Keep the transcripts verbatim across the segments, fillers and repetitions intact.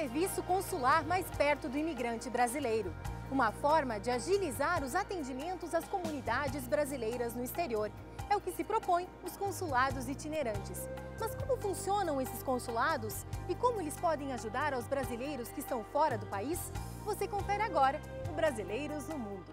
serviço consular mais perto do imigrante brasileiro. Uma forma de agilizar os atendimentos às comunidades brasileiras no exterior. É o que se propõe os consulados itinerantes. Mas como funcionam esses consulados e como eles podem ajudar aos brasileiros que estão fora do país? Você confere agora no Brasileiros no Mundo.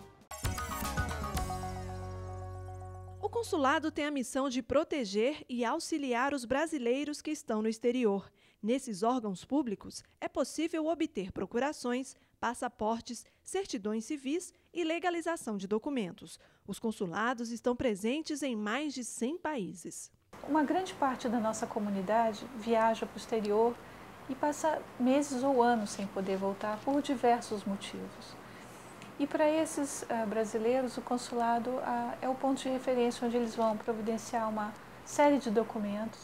O consulado tem a missão de proteger e auxiliar os brasileiros que estão no exterior. Nesses órgãos públicos, é possível obter procurações, passaportes, certidões civis e legalização de documentos. Os consulados estão presentes em mais de cem países. Uma grande parte da nossa comunidade viaja para o exterior e passa meses ou anos sem poder voltar por diversos motivos. E para esses uh, brasileiros, o consulado uh, é o ponto de referência onde eles vão providenciar uma série de documentos.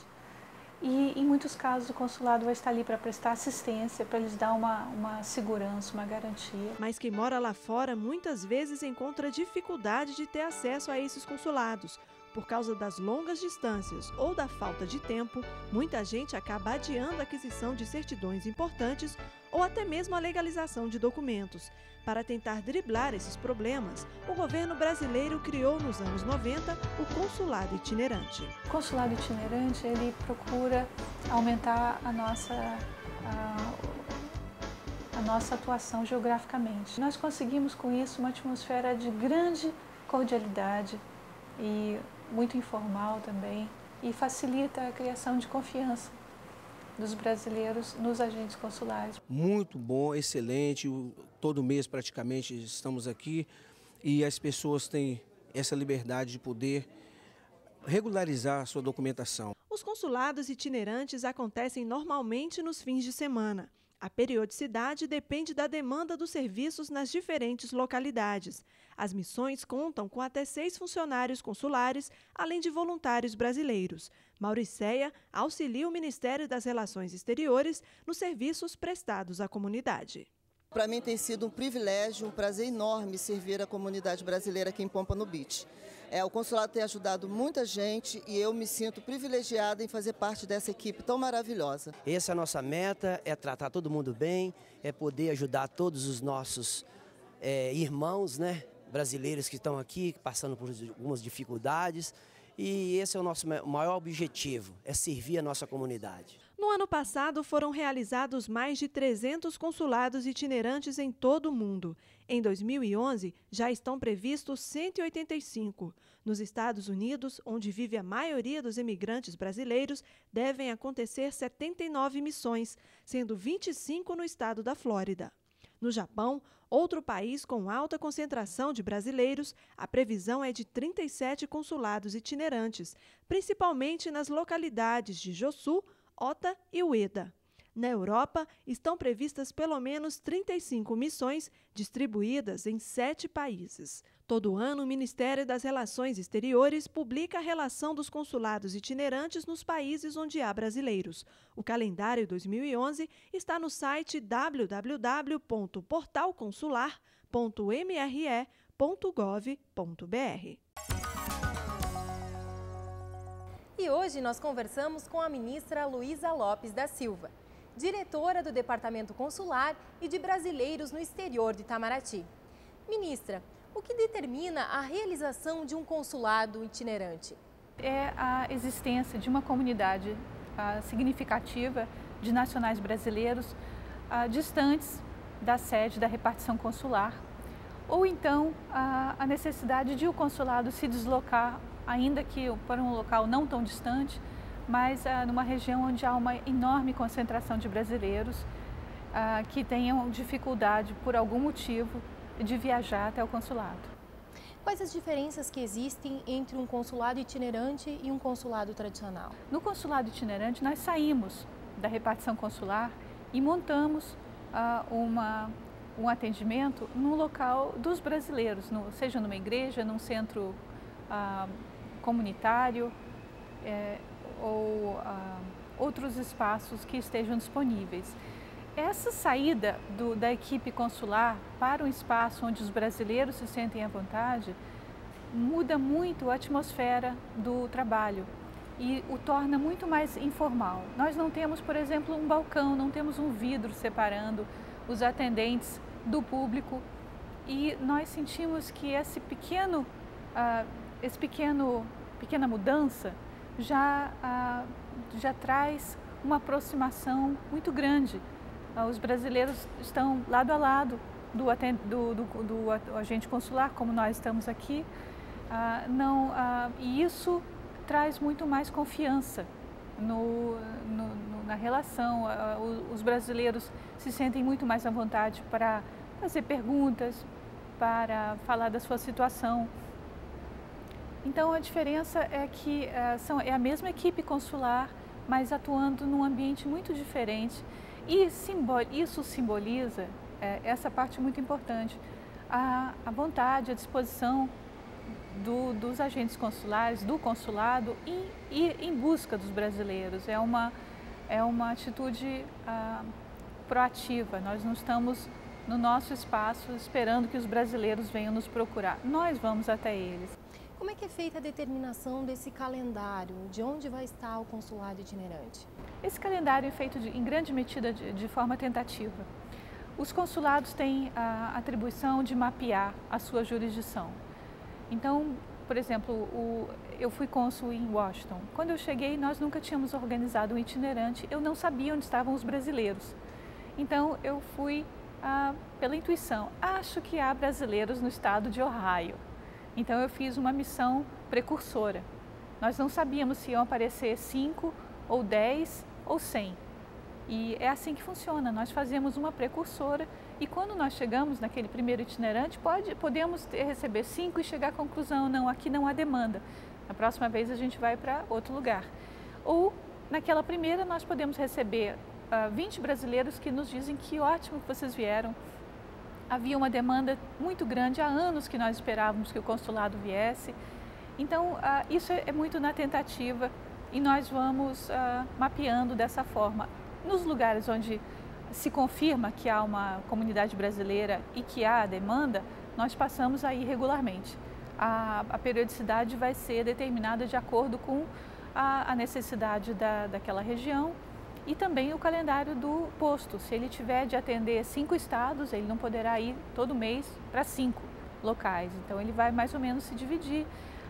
E, em muitos casos, o consulado vai estar ali para prestar assistência, para lhes dar uma, uma segurança, uma garantia. Mas quem mora lá fora muitas vezes encontra dificuldade de ter acesso a esses consulados. Por causa das longas distâncias ou da falta de tempo, muita gente acaba adiando a aquisição de certidões importantes ou até mesmo a legalização de documentos. Para tentar driblar esses problemas, o governo brasileiro criou nos anos noventa o consulado itinerante. O consulado itinerante ele procura aumentar a nossa, a, a nossa atuação geograficamente. Nós conseguimos com isso uma atmosfera de grande cordialidade e muito informal também, e facilita a criação de confiança dos brasileiros nos agentes consulares. Muito bom, excelente, todo mês praticamente estamos aqui e as pessoas têm essa liberdade de poder regularizar a sua documentação. Os consulados itinerantes acontecem normalmente nos fins de semana. A periodicidade depende da demanda dos serviços nas diferentes localidades. As missões contam com até seis funcionários consulares, além de voluntários brasileiros. Mauriceia auxilia o Ministério das Relações Exteriores nos serviços prestados à comunidade. Para mim tem sido um privilégio, um prazer enorme servir a comunidade brasileira aqui em Pompano Beach. É, o consulado tem ajudado muita gente e eu me sinto privilegiada em fazer parte dessa equipe tão maravilhosa. Essa é a nossa meta, é tratar todo mundo bem, é poder ajudar todos os nossos é, irmãos, né, brasileiros que estão aqui, passando por algumas dificuldades. E esse é o nosso maior objetivo, é servir a nossa comunidade. No ano passado, foram realizados mais de trezentos consulados itinerantes em todo o mundo. Em dois mil e onze, já estão previstos cento e oitenta e cinco. Nos Estados Unidos, onde vive a maioria dos imigrantes brasileiros, devem acontecer setenta e nove missões, sendo vinte e cinco no estado da Flórida. No Japão, outro país com alta concentração de brasileiros, a previsão é de trinta e sete consulados itinerantes, principalmente nas localidades de Josu, Ota e Ueda. Na Europa, estão previstas pelo menos trinta e cinco missões, distribuídas em sete países. Todo ano, o Ministério das Relações Exteriores publica a relação dos consulados itinerantes nos países onde há brasileiros. O calendário dois mil e onze está no site w w w ponto portal consular ponto m r e ponto gov ponto b r. E hoje nós conversamos com a ministra Luísa Lopes da Silva, diretora do Departamento Consular e de Brasileiros no Exterior de Itamaraty. Ministra, o que determina a realização de um consulado itinerante? É a existência de uma comunidade ah, significativa de nacionais brasileiros ah, distantes da sede da repartição consular, ou então ah, a necessidade de o consulado se deslocar, ainda que para um local não tão distante, mas ah, numa região onde há uma enorme concentração de brasileiros ah, que tenham dificuldade, por algum motivo, de viajar até o consulado. Quais as diferenças que existem entre um consulado itinerante e um consulado tradicional? No consulado itinerante, nós saímos da repartição consular e montamos ah, uma, um atendimento no local dos brasileiros, no, seja numa igreja, num centro ah, comunitário, é, ou ah, outros espaços que estejam disponíveis. Essa saída do, da equipe consular para um espaço onde os brasileiros se sentem à vontade muda muito a atmosfera do trabalho. e o torna muito mais informal. Nós não temos, por exemplo, um balcão, não temos um vidro separando os atendentes do público, e nós sentimos que esse pequeno, uh, esse pequeno, pequena mudança já, uh, já traz uma aproximação muito grande. Uh, os brasileiros estão lado a lado do, do, do, do agente consular, como nós estamos aqui, uh, não, uh, e isso traz muito mais confiança no, no, no, na relação. Uh, os brasileiros se sentem muito mais à vontade para fazer perguntas, para falar da sua situação. Então a diferença é que uh, são, é a mesma equipe consular, mas atuando num ambiente muito diferente, e simbol, isso simboliza é, essa parte muito importante, a, a vontade, a disposição do, dos agentes consulares, do consulado, e, e em busca dos brasileiros. É uma, é uma atitude ah, proativa. Nós não estamos no nosso espaço esperando que os brasileiros venham nos procurar. Nós vamos até eles. Como é que é feita a determinação desse calendário? De onde vai estar o consulado itinerante? Esse calendário é feito de, em grande medida de, de forma tentativa. Os consulados têm a atribuição de mapear a sua jurisdição. Então, por exemplo, o, eu fui cônsul em Washington. Quando eu cheguei, nós nunca tínhamos organizado um itinerante, eu não sabia onde estavam os brasileiros. Então, eu fui ah, pela intuição. Acho que há brasileiros no estado de Ohio. Então, eu fiz uma missão precursora. Nós não sabíamos se iam aparecer cinco, ou dez, ou cem. E é assim que funciona, nós fazemos uma precursora e quando nós chegamos naquele primeiro itinerante, pode, podemos ter, receber cinco e chegar à conclusão, não, aqui não há demanda. Na próxima vez a gente vai para outro lugar. Ou, naquela primeira, nós podemos receber uh, vinte brasileiros que nos dizem que ótimo que vocês vieram. Havia uma demanda muito grande, há anos que nós esperávamos que o consulado viesse. Então, uh, isso é, é muito na tentativa e nós vamos uh, mapeando dessa forma. Nos lugares onde se confirma que há uma comunidade brasileira e que há demanda, nós passamos aí regularmente. A, a periodicidade vai ser determinada de acordo com a, a necessidade da, daquela região e também o calendário do posto. Se ele tiver de atender cinco estados, ele não poderá ir todo mês para cinco locais. Então ele vai mais ou menos se dividir,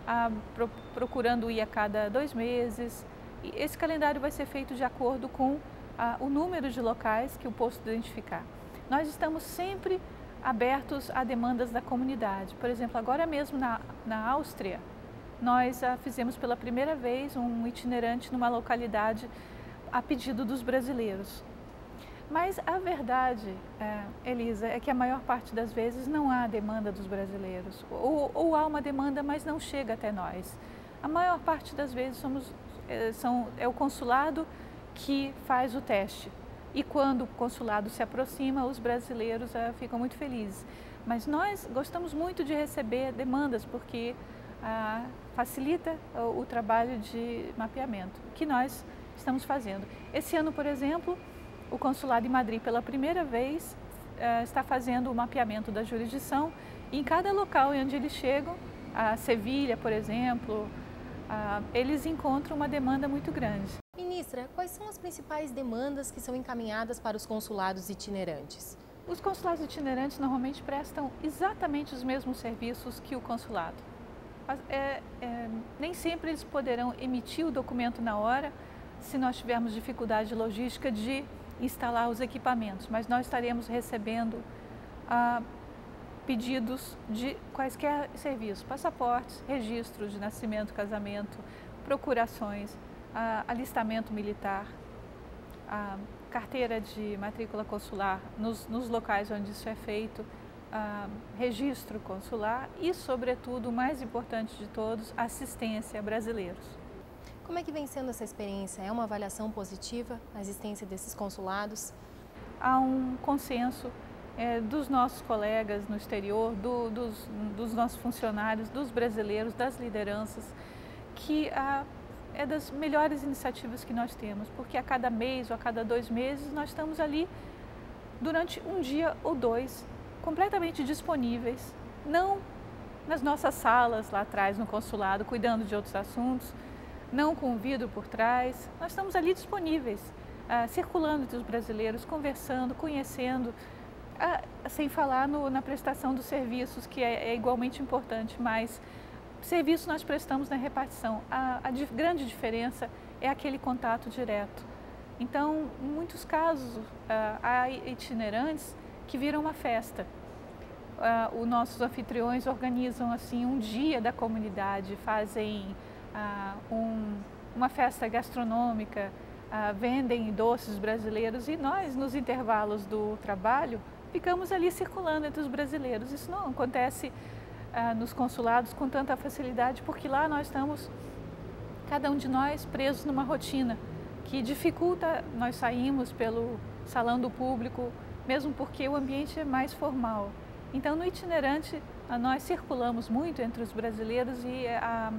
a, pro, procurando ir a cada dois meses. E esse calendário vai ser feito de acordo com Ah, o número de locais que o posto identificar. Nós estamos sempre abertos a demandas da comunidade. Por exemplo, agora mesmo na, na Áustria, nós ah, fizemos pela primeira vez um itinerante numa localidade a pedido dos brasileiros. Mas a verdade, é, Elisa, é que a maior parte das vezes não há demanda dos brasileiros. Ou, ou há uma demanda, mas não chega até nós. A maior parte das vezes somos, é, são, é o consulado que faz o teste. E quando o consulado se aproxima, os brasileiros ah, ficam muito felizes. Mas nós gostamos muito de receber demandas, porque ah, facilita o, o trabalho de mapeamento, que nós estamos fazendo. Esse ano, por exemplo, o consulado em Madrid, pela primeira vez, ah, está fazendo o mapeamento da jurisdição. E em cada local onde eles chegam, a Sevilha, por exemplo, ah, eles encontram uma demanda muito grande. Ministra, quais são as principais demandas que são encaminhadas para os consulados itinerantes? Os consulados itinerantes normalmente prestam exatamente os mesmos serviços que o consulado. É, é, nem sempre eles poderão emitir o documento na hora, se nós tivermos dificuldade logística de instalar os equipamentos, mas nós estaremos recebendo ah, pedidos de quaisquer serviços, passaportes, registros de nascimento, casamento, procurações, Uh, alistamento militar, uh, carteira de matrícula consular nos, nos locais onde isso é feito, uh, registro consular e, sobretudo, o mais importante de todos, assistência a brasileiros. Como é que vem sendo essa experiência? É uma avaliação positiva a existência desses consulados? Há um consenso é, dos nossos colegas no exterior, do, dos, dos nossos funcionários, dos brasileiros, das lideranças, que a uh, é das melhores iniciativas que nós temos, porque a cada mês ou a cada dois meses nós estamos ali durante um dia ou dois, completamente disponíveis, não nas nossas salas lá atrás no consulado, cuidando de outros assuntos, não com o vidro por trás. Nós estamos ali disponíveis, ah, circulando entre os brasileiros, conversando, conhecendo, ah, sem falar no, na prestação dos serviços, que é, é igualmente importante, mas serviço nós prestamos na repartição. A, a di- grande diferença é aquele contato direto. Então, em muitos casos, ah, há itinerantes que viram uma festa. Ah, os nossos anfitriões organizam assim um dia da comunidade, fazem ah, um, uma festa gastronômica, ah, vendem doces brasileiros e nós, nos intervalos do trabalho, ficamos ali circulando entre os brasileiros. Isso não acontece ah, nos consulados com tanta facilidade, porque lá nós estamos, cada um de nós, presos numa rotina que dificulta. Nós saímos pelo salão do público, mesmo porque o ambiente é mais formal. Então, no itinerante, nós circulamos muito entre os brasileiros e a,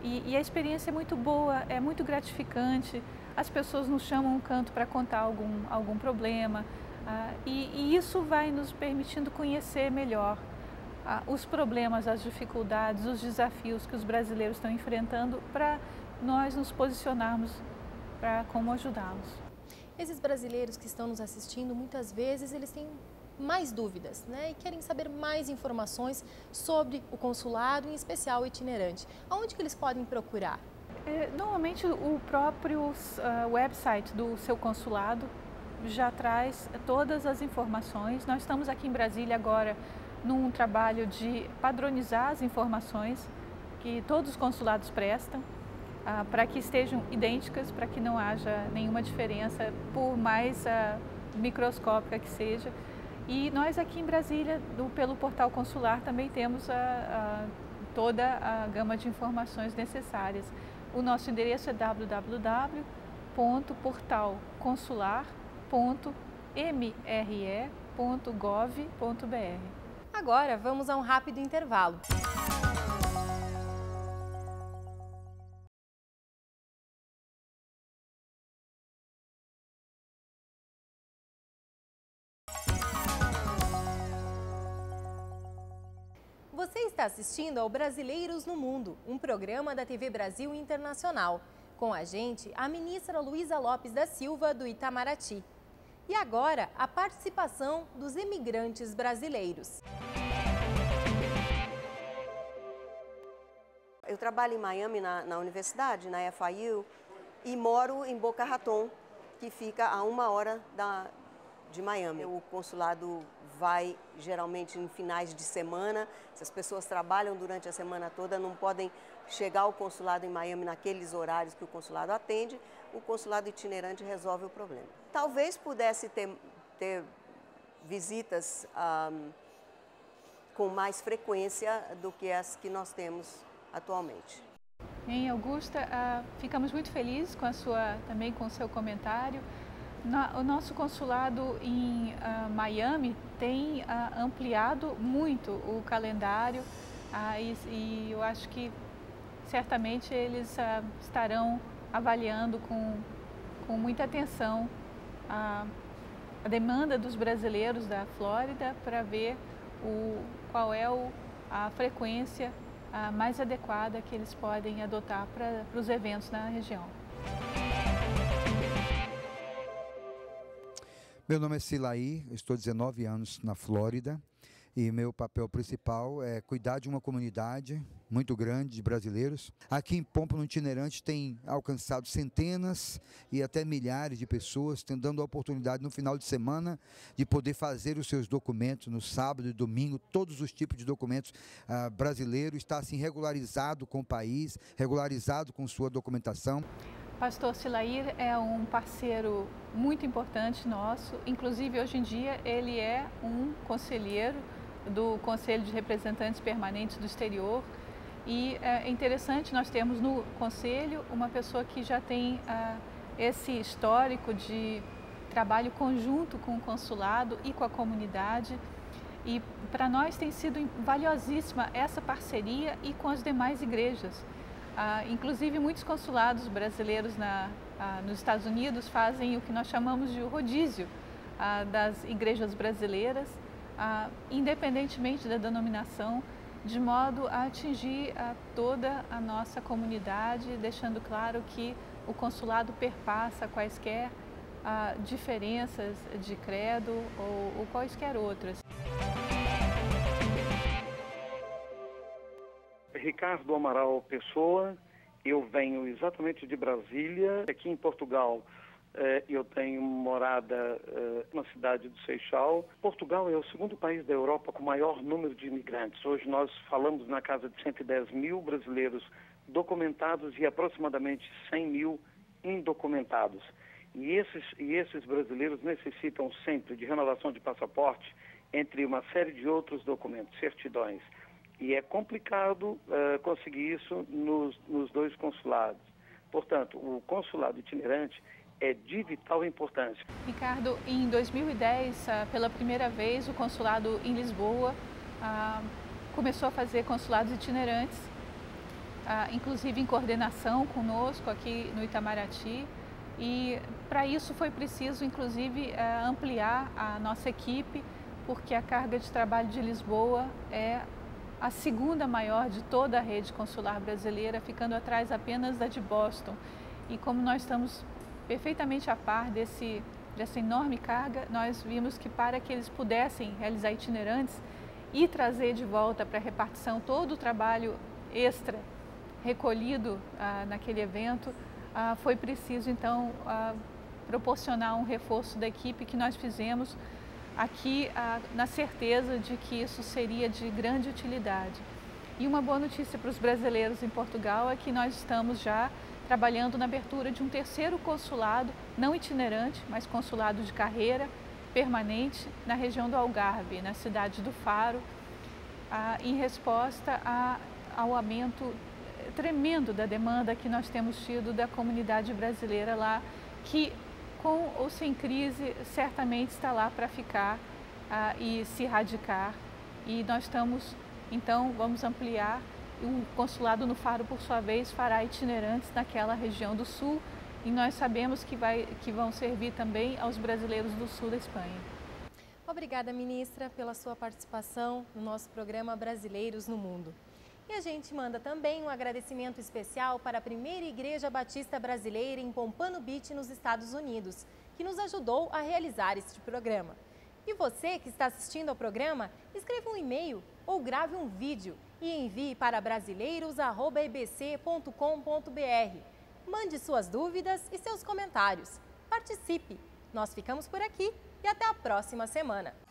e, e a experiência é muito boa, é muito gratificante. As pessoas nos chamam um canto para contar algum, algum problema ah, e, e isso vai nos permitindo conhecer melhor ah, os problemas, as dificuldades, os desafios que os brasileiros estão enfrentando para nós nos posicionarmos para como ajudá-los. Esses brasileiros que estão nos assistindo, muitas vezes eles têm mais dúvidas, né? E querem saber mais informações sobre o consulado, em especial o itinerante. Aonde que eles podem procurar? É, normalmente o próprio uh, website do seu consulado já traz todas as informações. Nós estamos aqui em Brasília agora num trabalho de padronizar as informações que todos os consulados prestam, uh, para que estejam idênticas, para que não haja nenhuma diferença, por mais uh, microscópica que seja. E nós aqui em Brasília, do, pelo portal consular, também temos a, a, toda a gama de informações necessárias. O nosso endereço é w w w ponto portal consular ponto m r e ponto gov ponto b r. Agora vamos a um rápido intervalo. Você está assistindo ao Brasileiros no Mundo, um programa da T V Brasil Internacional. Com a gente, a ministra Luísa Lopes da Silva, do Itamaraty. E agora, a participação dos imigrantes brasileiros. Eu trabalho em Miami, na, na universidade, na F I U, e moro em Boca Raton, que fica a uma hora da, de Miami. O consulado vai geralmente em finais de semana. Se as pessoas trabalham durante a semana toda, não podem chegar ao consulado em Miami naqueles horários que o consulado atende, o consulado itinerante resolve o problema. Talvez pudesse ter, ter visitas ah, com mais frequência do que as que nós temos atualmente. Em Augusta, ah, ficamos muito felizes com a sua, também com o seu comentário. O nosso consulado em uh, Miami tem uh, ampliado muito o calendário uh, e, e eu acho que certamente eles uh, estarão avaliando com, com muita atenção a, a demanda dos brasileiros da Flórida para ver o, qual é o, a frequência uh, mais adequada que eles podem adotar para os eventos na região. Meu nome é Silaí, estou dezenove anos na Flórida e meu papel principal é cuidar de uma comunidade muito grande de brasileiros. Aqui em Pompano Itinerante tem alcançado centenas e até milhares de pessoas, dando a oportunidade no final de semana de poder fazer os seus documentos no sábado e domingo, todos os tipos de documentos ah, brasileiros, está assim regularizado com o país, regularizado com sua documentação. Pastor Silaí é um parceiro muito importante nosso, inclusive hoje em dia ele é um conselheiro do Conselho de Representantes Permanentes do Exterior e é interessante nós termos no Conselho uma pessoa que já tem ah, esse histórico de trabalho conjunto com o consulado e com a comunidade e para nós tem sido valiosíssima essa parceria e com as demais igrejas. Ah, inclusive, muitos consulados brasileiros na, ah, nos Estados Unidos fazem o que nós chamamos de rodízio ah, das igrejas brasileiras, ah, independentemente da denominação, de modo a atingir a toda a nossa comunidade, deixando claro que o consulado perpassa quaisquer ah, diferenças de credo ou, ou quaisquer outras. Ricardo Amaral Pessoa, eu venho exatamente de Brasília. Aqui em Portugal eh, eu tenho morada eh, na cidade do Seixal. Portugal é o segundo país da Europa com maior número de imigrantes. Hoje nós falamos na casa de cento e dez mil brasileiros documentados e aproximadamente cem mil indocumentados. E esses, e esses brasileiros necessitam sempre de renovação de passaporte, entre uma série de outros documentos, certidões. E é complicado uh, conseguir isso nos, nos dois consulados. Portanto, o consulado itinerante é de vital importância. Ricardo, em dois mil e dez, uh, pela primeira vez, o consulado em Lisboa uh, começou a fazer consulados itinerantes, uh, inclusive em coordenação conosco aqui no Itamaraty. E para isso foi preciso, inclusive, uh, ampliar a nossa equipe, porque a carga de trabalho de Lisboa é a segunda maior de toda a rede consular brasileira, ficando atrás apenas da de Boston. E como nós estamos perfeitamente a par desse, dessa enorme carga, nós vimos que para que eles pudessem realizar itinerantes e trazer de volta para a repartição todo o trabalho extra recolhido ah, naquele evento, ah, foi preciso então ah, proporcionar um reforço da equipe que nós fizemos aqui na certeza de que isso seria de grande utilidade. E uma boa notícia para os brasileiros em Portugal é que nós estamos já trabalhando na abertura de um terceiro consulado, não itinerante, mas consulado de carreira permanente na região do Algarve, na cidade do Faro, em resposta ao aumento tremendo da demanda que nós temos tido da comunidade brasileira lá, que com ou sem crise, certamente está lá para ficar uh, e se radicar. E nós estamos, então, vamos ampliar. O consulado no Faro, por sua vez, fará itinerantes naquela região do sul. E nós sabemos que, vai, que vão servir também aos brasileiros do sul da Espanha. Obrigada, ministra, pela sua participação no nosso programa Brasileiros no Mundo. E a gente manda também um agradecimento especial para a Primeira Igreja Batista Brasileira em Pompano Beach, nos Estados Unidos, que nos ajudou a realizar este programa. E você que está assistindo ao programa, escreva um e-mail ou grave um vídeo e envie para brasileiros arroba e b c ponto com ponto b r. Mande suas dúvidas e seus comentários. Participe! Nós ficamos por aqui e até a próxima semana.